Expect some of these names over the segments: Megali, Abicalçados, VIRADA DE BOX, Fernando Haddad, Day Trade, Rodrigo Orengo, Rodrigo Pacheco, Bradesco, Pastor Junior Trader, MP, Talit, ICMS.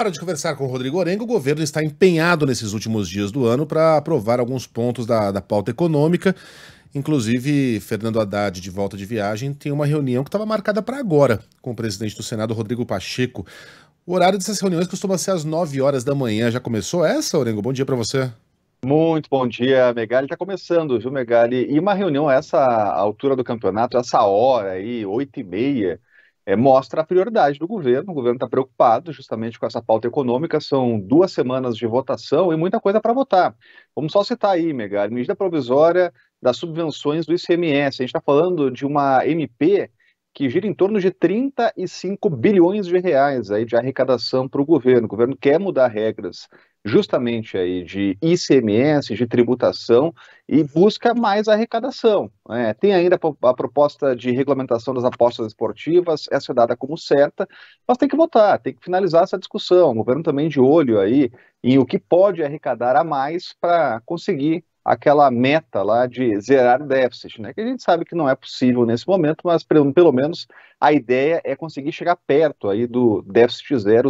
Hora de conversar com o Rodrigo Orengo. O governo está empenhado nesses últimos dias do ano para aprovar alguns pontos da pauta econômica. Inclusive, Fernando Haddad, de volta de viagem, tem uma reunião que estava marcada para agora com o presidente do Senado, Rodrigo Pacheco. O horário dessas reuniões costuma ser às 9 horas da manhã. Já começou essa, Orengo? Bom dia para você. Muito bom dia, Megali. Está começando, viu, Megali? E uma reunião a essa altura do campeonato, essa hora aí, 8h30, mostra a prioridade do governo. O governo está preocupado justamente com essa pauta econômica. São 2 semanas de votação e muita coisa para votar. Vamos só citar aí, Megali, medida provisória das subvenções do ICMS. A gente está falando de uma MP que gira em torno de 35 bilhões de reais aí de arrecadação para o governo. O governo quer mudar regras justamente aí de ICMS, de tributação, e busca mais arrecadação. Tem ainda a proposta de regulamentação das apostas esportivas, essa é dada como certa, mas tem que votar, tem que finalizar essa discussão. O governo também de olho aí em o que pode arrecadar a mais para conseguir aquela meta lá de zerar o déficit, né? Que a gente sabe que não é possível nesse momento, mas pelo menos a ideia é conseguir chegar perto aí do déficit zero,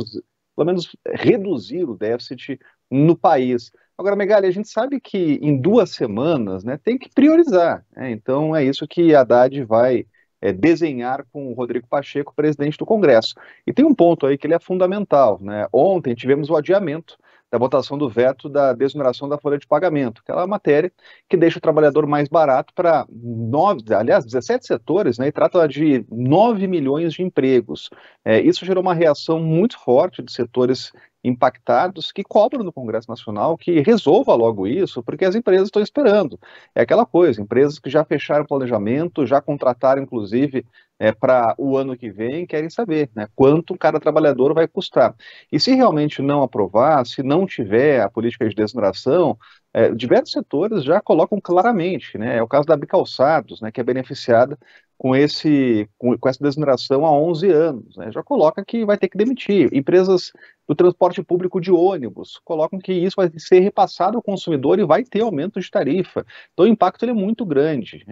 pelo menos reduzir o déficit no país. Agora, Megali, a gente sabe que em 2 semanas, né, tem que priorizar, né? Então é isso que Haddad vai desenhar com o Rodrigo Pacheco, presidente do Congresso. E tem um ponto aí que ele é fundamental, né? Ontem tivemos o adiamento da votação do veto da desoneração da folha de pagamento, aquela matéria que deixa o trabalhador mais barato para 17 setores, né, e trata de 9 milhões de empregos. Isso gerou uma reação muito forte de setores impactados que cobram do Congresso Nacional que resolva logo isso, porque as empresas estão esperando. É aquela coisa, empresas que já fecharam o planejamento, já contrataram, inclusive, para o ano que vem, querem saber, né, quanto cada trabalhador vai custar. E se realmente não aprovar, se não tiver a política de desoneração, diversos setores já colocam claramente, né, é o caso da Abicalçados, né, que é beneficiada com essa desoneração há 11 anos, né, já coloca que vai ter que demitir. Empresas do transporte público de ônibus colocam que isso vai ser repassado ao consumidor e vai ter aumento de tarifa. Então o impacto ele é muito grande,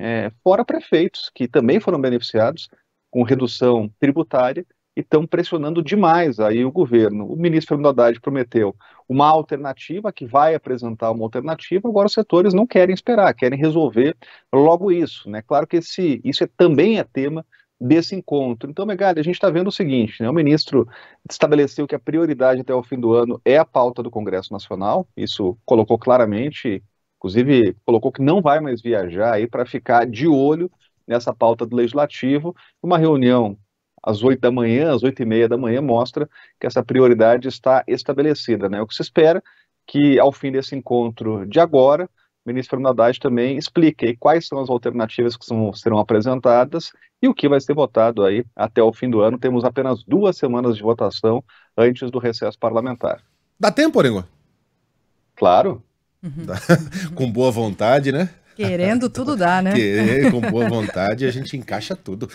fora prefeitos que também foram beneficiados com redução tributária e estão pressionando demais aí o governo. O ministro Fernando Haddad prometeu uma alternativa, que vai apresentar uma alternativa, agora os setores não querem esperar, querem resolver logo isso, né? Claro que isso também é tema desse encontro. Então, Megali, a gente está vendo o seguinte, né? O ministro estabeleceu que a prioridade até o fim do ano é a pauta do Congresso Nacional, isso colocou claramente, inclusive colocou que não vai mais viajar aí para ficar de olho nessa pauta do Legislativo. Uma reunião às 8 da manhã, às 8h30 da manhã, mostra que essa prioridade está estabelecida, né? O que se espera que, ao fim desse encontro de agora, o ministro Fernando Haddad também explique aí quais são as alternativas que serão apresentadas e o que vai ser votado aí até o fim do ano. Temos apenas 2 semanas de votação antes do recesso parlamentar. Dá tempo, Orengo? Claro. Uhum. Com boa vontade, né? Querendo tudo dá, né? Com boa vontade a gente encaixa tudo.